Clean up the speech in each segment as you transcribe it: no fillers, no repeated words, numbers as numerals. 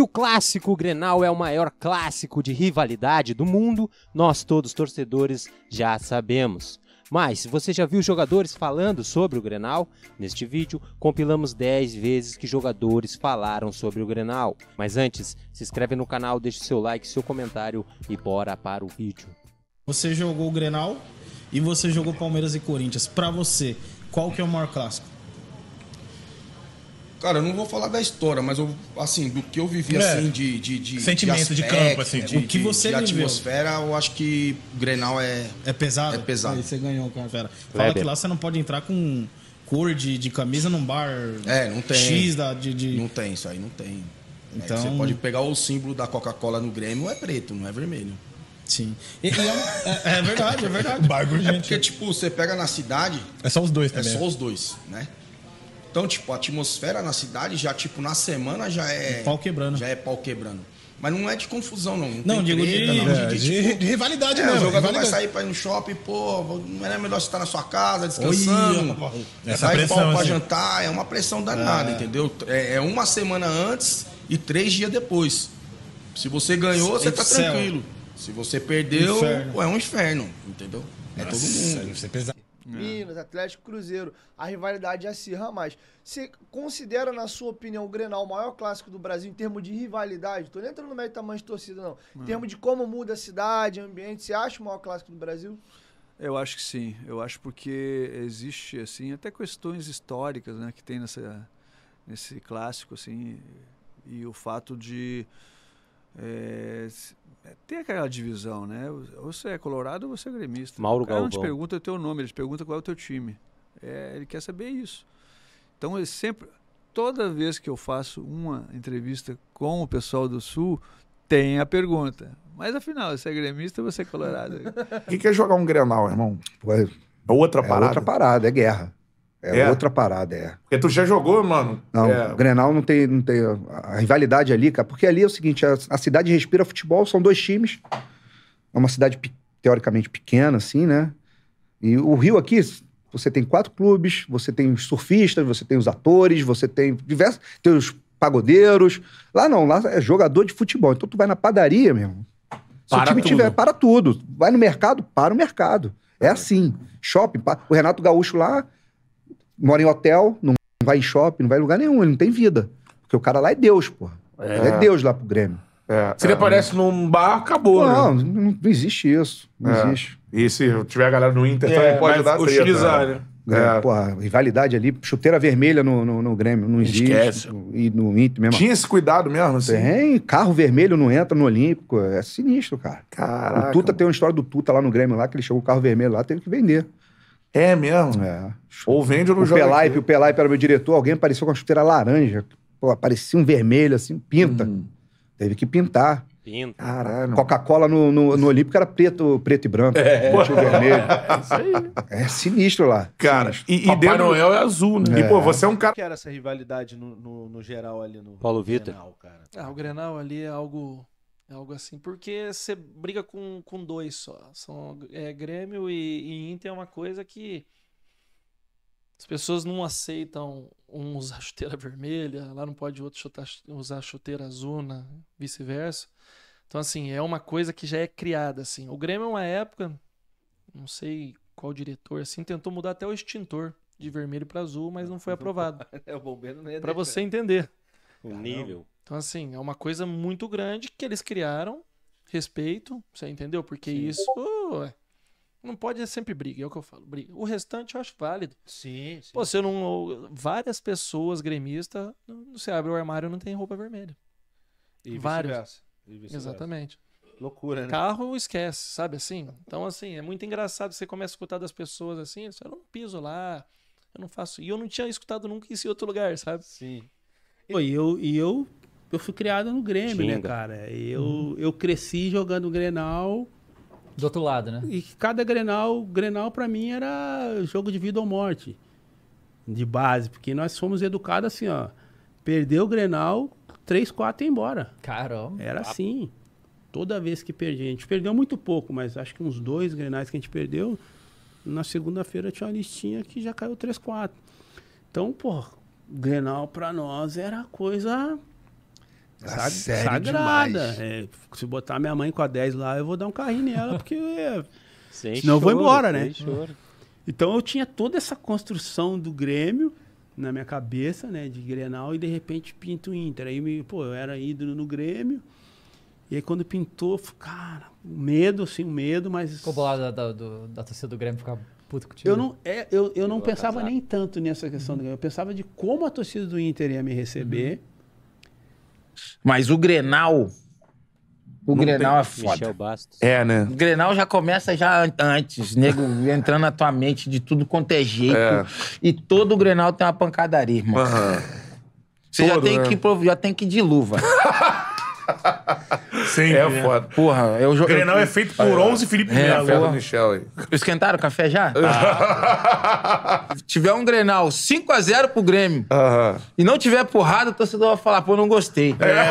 que o clássico Grenal é o maior clássico de rivalidade do mundo, nós todos torcedores já sabemos. Mas, se você já viu jogadores falando sobre o Grenal, neste vídeo compilamos 10 vezes que jogadores falaram sobre o Grenal. Mas antes, se inscreve no canal, deixe seu like, seu comentário e bora para o vídeo. Você jogou o Grenal e você jogou Palmeiras e Corinthians. Pra você, qual que é o maior clássico? Cara, eu não vou falar da história, mas eu, assim, do que eu vivi, assim, de sentimento de campo, assim, o que você viveu. De atmosfera, eu acho que o Grenal é pesado. É pesado. Aí você ganhou, cara. Fala Leber. Que lá você não pode entrar com cor de camisa num bar. É, não tem. X Não tem, isso aí não tem. Então... é, você pode pegar o símbolo da Coca-Cola no Grêmio, é preto, não é vermelho. Sim. É verdade, é verdade. Bagulho, gente. É porque, tipo, você pega na cidade... é só os dois também. É só os dois, né? Então, tipo, a atmosfera na cidade já, tipo, na semana já é... pau quebrando. Já é pau quebrando. Mas não é de confusão, não. Não, digo de rivalidade, não. O jogador vai sair pra ir no shopping, pô, não é melhor você estar na sua casa, descansando. Sai pau pra jantar, é uma pressão danada, entendeu? É uma semana antes e 3 dias depois. Se você ganhou, você tá tranquilo. Se você perdeu, pô, é um inferno, entendeu? É todo mundo. Deve ser pesado. Minas, Atlético, Cruzeiro, a rivalidade acirra mais. Você considera, na sua opinião, o Grenal o maior clássico do Brasil em termos de rivalidade? Tô nem entrando no meio de tamanho de torcida, não. Em termos de como muda a cidade, o ambiente, você acha o maior clássico do Brasil? Eu acho que sim. Eu acho porque existe, assim, até questões históricas, né, que tem nesse clássico, assim, e o fato de... tem aquela divisão, né? Ou você é colorado ou você é gremista. Mauro Galvão. O cara não te pergunta o teu nome, ele te pergunta qual é o teu time. Ele quer saber isso. Então, ele sempre, toda vez que eu faço uma entrevista com o pessoal do Sul, tem a pergunta. Mas, afinal, você é gremista ou você é colorado? O que é jogar um Grenal, irmão? É outra parada, é guerra. É outra parada. Porque tu já jogou, mano. Não, o Grenal não tem a rivalidade ali, cara. Porque ali é o seguinte, a cidade respira futebol, são 2 times. É uma cidade teoricamente pequena, assim, né? E o Rio aqui, você tem 4 clubes, você tem os surfistas, você tem os atores, você tem diversos... tem os pagodeiros. Lá não, lá é jogador de futebol. Então tu vai na padaria, mesmo. Se o time tiver, para tudo. Vai no mercado, para o mercado. É assim. Shopping, para... o Renato Gaúcho lá... mora em hotel, não vai em shopping, não vai em lugar nenhum, ele não tem vida. Porque o cara lá é Deus, porra. É Deus lá pro Grêmio. Se ele aparece num bar, acabou, né? Não existe isso. Não existe. E se tiver a galera no Inter, também pode dar utilizar, né? Porra, rivalidade ali, chuteira vermelha no Grêmio, não existe. Esquece. E no Inter mesmo. Tinha esse cuidado mesmo, assim? Tem, carro vermelho não entra no Olímpico, é sinistro, cara. Caraca. O Tuta tem uma história do Tuta lá no Grêmio, lá que ele chegou o carro vermelho lá, teve que vender. É mesmo? É. Ou vende ou não joga. O Pelaipe era meu diretor, alguém apareceu com uma chuteira laranja. Pô, aparecia um vermelho assim, pinta. Teve que pintar. Pinta. Caralho. Coca-Cola no Olímpico era preto e branco. Tinha o vermelho. É isso aí. É sinistro lá. Cara, sinistro. E Papai Noel é azul, né? É. E pô, você é um cara... o que era essa rivalidade no geral ali no Paulo Vitor? Cara? O Grenal ali é algo... é algo assim, porque você briga com 2 só. Grêmio e Inter é uma coisa que as pessoas não aceitam um usar chuteira vermelha, lá não pode outro usar chuteira azul, né? Vice-versa. Então, assim, é uma coisa que já é criada, assim. O Grêmio, uma época, não sei qual diretor, assim, tentou mudar até o extintor de vermelho para azul, mas não foi aprovado. O bombeiro não ia pra você entender. O nível... então, assim, é uma coisa muito grande que eles criaram, respeito, você entendeu? Porque isso não pode sempre briga, é o que eu falo, briga. O restante eu acho válido. Sim. Pô, você não... várias pessoas gremistas, você abre o armário e não tem roupa vermelha. E vários. Exatamente. Loucura, né? Carro esquece, sabe assim? Então, assim, é muito engraçado, você começa a escutar das pessoas assim, eu não piso lá, eu não faço... e eu não tinha escutado nunca isso em outro lugar, sabe? Sim. Eu fui criado no Grêmio, né, cara? Eu cresci jogando Grenal. Do outro lado, né? E cada Grenal pra mim era jogo de vida ou morte. De base, porque nós fomos educados assim, ó. Perdeu o Grenal, 3, 4 e ia embora. Caramba. Era assim. Toda vez que perdia. A gente perdeu muito pouco, mas acho que uns 2 Grenais que a gente perdeu, na segunda-feira tinha uma listinha que já caiu 3, 4. Então, pô, Grenal pra nós era coisa... A sério sagrada. É, se botar minha mãe com a 10 lá, eu vou dar um carrinho nela, porque senão choro, eu vou embora, né? Choro. Então eu tinha toda essa construção do Grêmio na minha cabeça, né? De Grenal, e de repente pinto o Inter. Aí eu era ídolo no Grêmio. E aí quando pintou, eu falei, cara, medo, assim, medo, mas... Ficou bolado da torcida do Grêmio ficar puto com o time? Eu não pensava casar. Nem tanto nessa questão do Grêmio. Eu pensava de como a torcida do Inter ia me receber. Mas o Grenal... O não Grenal é foda. É, né? O Grenal já começa já antes, nego, entrando na tua mente de tudo quanto é jeito. É. E todo o Grenal tem uma pancadaria, irmão. Uhum. Você todo, já tem que ir de luva. Sim, é foda. Porra, o Grenal é feito por 11 Felipe Melo. Esquentaram o café já? Ah. Se tiver um Grenal 5-0 pro Grêmio e não tiver porrada, o torcedor vai falar, pô, não gostei. É.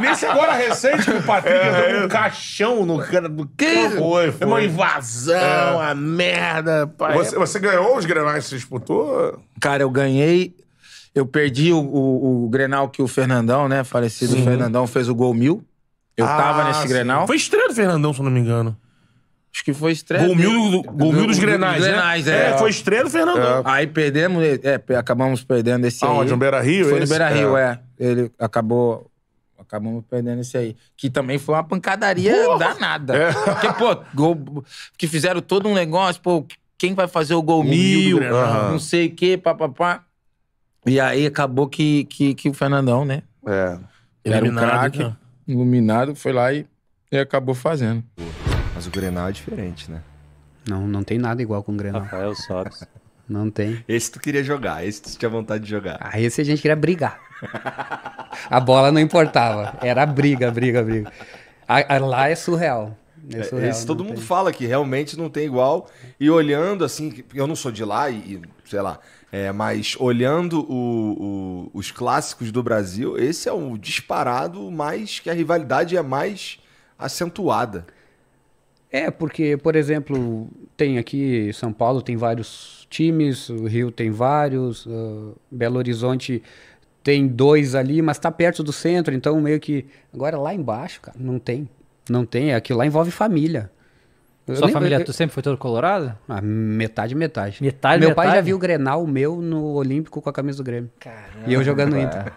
Nesse agora recente que o Patrick deu um caixão no cara do que foi uma invasão, a merda. Pai. Você ganhou os Grenais que você disputou? Cara, eu ganhei. Eu perdi o Grenal que o Fernandão, né? Falecido sim. Fernandão fez o gol 1000. Eu tava nesse sim. Grenal. Foi estreia do Fernandão, se eu não me engano. Acho que foi estreia. Gol mil dos Grenais, né? Grenais, foi estreia do Fernandão. É. Aí perdemos, acabamos perdendo esse aí. Onde? No Beira Rio? Foi no Beira Rio, Ele acabou... Acabamos perdendo esse aí. Que também foi uma pancadaria danada. É. Porque, pô, gol... Que fizeram todo um negócio, pô, quem vai fazer o gol 1000? Não sei o quê, papapá. E aí acabou que o Fernandão, né? Ele era um craque, iluminado, foi lá e acabou fazendo. Mas o Grenal é diferente, né? Não tem nada igual com o Grenal. Rafael Sobis. Não tem. Esse tu queria jogar, esse tu tinha vontade de jogar. Ah, esse a gente queria brigar. A bola não importava. Era briga. Lá é surreal. Esse todo mundo fala que realmente não tem igual. E olhando assim, eu não sou de lá e sei lá... mas olhando os clássicos do Brasil, esse é o disparado mais que a rivalidade é mais acentuada. É, porque, por exemplo, tem aqui São Paulo tem vários times, o Rio tem vários, Belo Horizonte tem 2 ali, mas tá perto do centro, então meio que... Agora lá embaixo, cara, não tem, aquilo lá envolve família. Sua família, tu sempre foi todo colorado? Ah, metade. Meu pai já viu o Grenal meu no Olímpico com a camisa do Grêmio. Caramba. E eu jogando no Inter.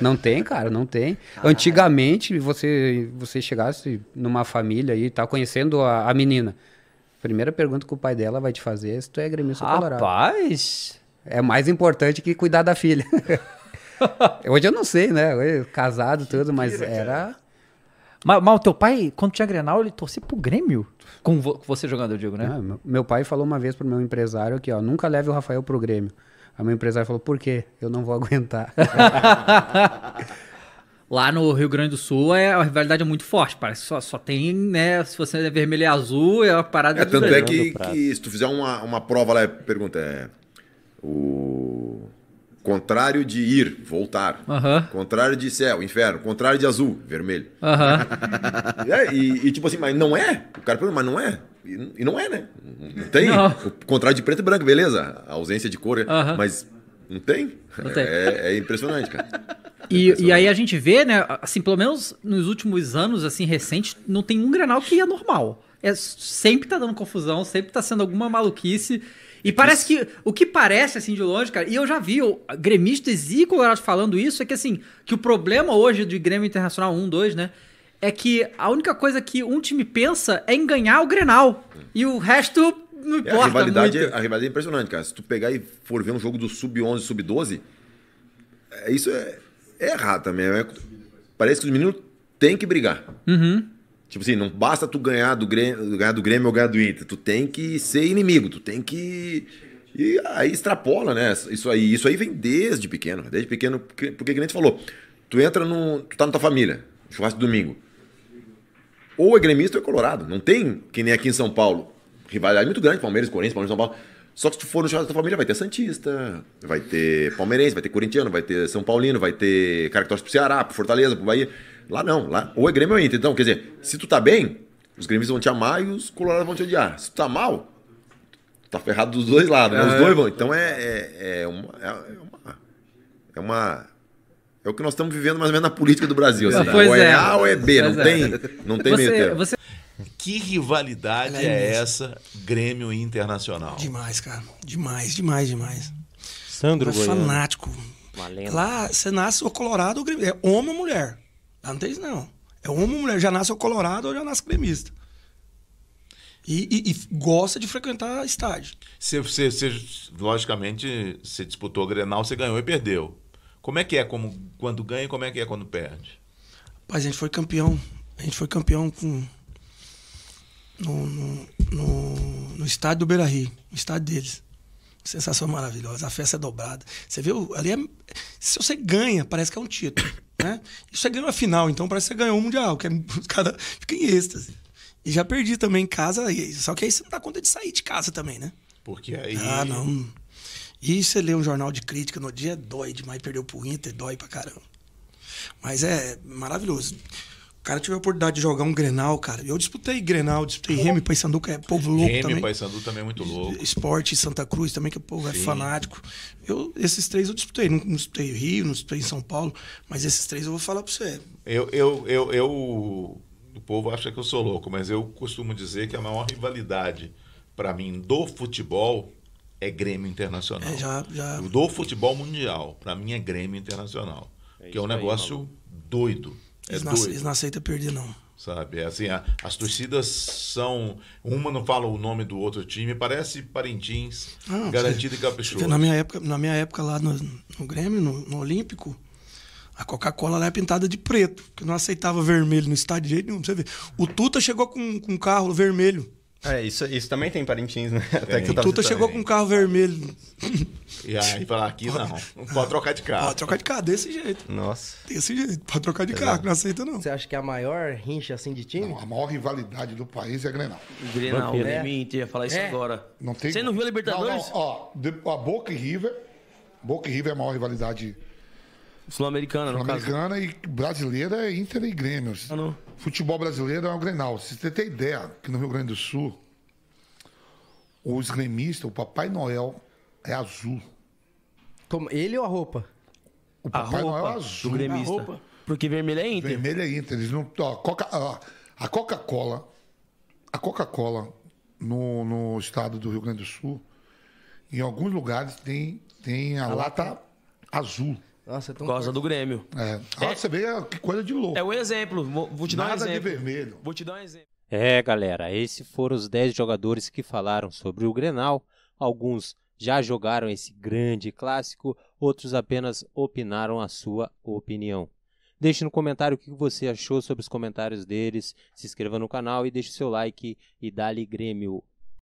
Não tem, cara, não tem. Caramba. Antigamente, você chegasse numa família e tá conhecendo a menina. Primeira pergunta que o pai dela vai te fazer é se tu é gremista ou colorado. Rapaz! É mais importante que cuidar da filha. Hoje eu não sei, né? Hoje, casado, tudo, mas era... Mas o teu pai, quando tinha Grenal, ele torcia pro Grêmio? Com você jogando, eu digo, né? Ah, meu pai falou uma vez pro meu empresário aqui, ó, nunca leve o Rafael pro Grêmio. Aí meu empresário falou, por quê? Eu não vou aguentar. Lá no Rio Grande do Sul, a rivalidade é muito forte, parece que só tem, né, se você é vermelho e azul, é uma parada... tanto é que se tu fizer uma prova lá, pergunta, o... Contrário de ir, voltar. Contrário de céu, inferno. Contrário de azul, vermelho. Tipo assim, mas não é? O cara pergunta, mas não é? E não é, né? Não tem? Não. O contrário de preto e branco, beleza. A ausência de cor, mas não tem? Não tem. É impressionante, cara. E aí a gente vê, né? Assim, pelo menos nos últimos anos, assim, recentes, não tem um Grenal que é normal. Sempre tá dando confusão, sempre tá sendo alguma maluquice... E parece que, o que parece, assim, de longe, cara, e eu já vi gremistas e colorados falando isso, é que, assim, que o problema hoje de Grêmio Internacional 1-2, né, é que a única coisa que um time pensa é em ganhar o Grenal, e o resto não importa muito. A rivalidade é impressionante, cara. Se tu pegar e for ver um jogo do Sub-11, Sub-12, isso é errado também. Parece que os meninos têm que brigar. Tipo assim, não basta tu ganhar do Grêmio ou ganhar do Inter. Tu tem que ser inimigo, tu tem que... E aí extrapola, né? Isso aí vem desde pequeno. Desde pequeno, porque que nem tu falou. Tu tá na tua família, churrasco de domingo. Ou é gremista ou é colorado. Não tem, que nem aqui em São Paulo, rivalidade muito grande, Palmeiras, Corinthians, Palmeiras, São Paulo. Só que se tu for no churrasco da tua família, vai ter santista, vai ter palmeirense, vai ter corintiano, vai ter são paulino, vai ter cara que torce pro Ceará, pro Fortaleza, pro Bahia... Lá não, lá ou é Grêmio ou Inter. Então, quer dizer, se tu tá bem, os gremistas vão te amar e os colorados vão te odiar. Se tu tá mal, tu tá ferrado dos dois lados, né? Os dois vão. Então é uma É o que nós estamos vivendo mais ou menos na política do Brasil. Assim, ou é A ou é B, não tem, não tem meio termo. Que rivalidade é essa Grêmio e Internacional? Demais, cara. Demais, demais, demais. Sandro Goiano. Fanático. Lá você nasce o colorado ou gremista. É homem ou mulher. Lá não tem isso, não. É homem ou mulher. Já nasce o colorado ou já nasce gremista. E gosta de frequentar estádio. Você, logicamente, você disputou o Grenal, você ganhou e perdeu. Como é que é quando ganha e como é que é quando perde? Rapaz, a gente foi campeão. A gente foi campeão no estádio do Beira Rio, no estádio deles. Sensação maravilhosa, a festa é dobrada. Você viu? Ali se você ganha, parece que é um título. Né? E você ganhou a final, então parece que você ganhou o Mundial. Que é, os caras ficam em êxtase. E já perdi também em casa, só que aí você não dá conta de sair de casa também, né? Porque aí... Ah, não. E você lê um jornal de crítica no dia, dói demais, perdeu pro Inter, dói pra caramba. Mas é maravilhoso. O cara tive a oportunidade de jogar um Grenal, cara. Eu disputei Grenal, disputei Remy, Paysandu, que é povo louco também. Remy, Paysandu também é muito louco. Esporte, Santa Cruz também, que o povo é fanático. Esses três eu disputei. Não disputei Rio, não disputei em São Paulo, mas esses três eu vou falar pra você. O povo acha que eu sou louco, mas eu costumo dizer que a maior rivalidade pra mim do futebol é Grêmio Internacional. Do futebol mundial, pra mim é Grêmio Internacional. Que é um negócio doido. Eles não aceitam perder, não. Sabe, assim, as torcidas são... Uma não fala o nome do outro time, parece Parintins, Garantido e Caprichoso. Na minha época lá no Grêmio, no Olímpico, a Coca-Cola lá é pintada de preto, porque não aceitava vermelho no estádio de jeito nenhum. Você vê, o Tuta chegou com um carro vermelho. É, isso também tem Parintins, né? Até que o Tuta chegou com um carro vermelho. E aí, falar aqui, não pode trocar de carro. Pode trocar de carro, desse jeito. Nossa. Desse jeito, pode trocar de carro, que não aceita, não. Você acha que é a maior rincha, assim, de time? Não, a maior rivalidade do país é a Grenal. Grenal, né? Ia falar isso agora. Não tem... Você não viu a Libertadores? Não, ó, a Boca e River. Boca e River é a maior rivalidade... Sul-Americana, no caso. Sul-Americana e brasileira é Inter e Grêmio. Futebol brasileiro é o Grenal. Se você tem ideia que no Rio Grande do Sul, os gremistas, o Papai Noel é azul. Ele ou a roupa? O Papai Noel é azul. A roupa. Porque vermelho é Inter. Vermelho é Inter. Eles não... A Coca-Cola no estado do Rio Grande do Sul, em alguns lugares tem a lata azul. Nossa, por causa do Grêmio. Você vê que coisa de louco. É um exemplo. Vou te dar um exemplo. Nada de vermelho. Vou te dar um exemplo. É, galera, esses foram os 10 jogadores que falaram sobre o Grenal. Alguns já jogaram esse grande clássico, outros apenas opinaram a sua opinião. Deixe no comentário o que você achou sobre os comentários deles, se inscreva no canal e deixe o seu like e dá-lhe Grêmio.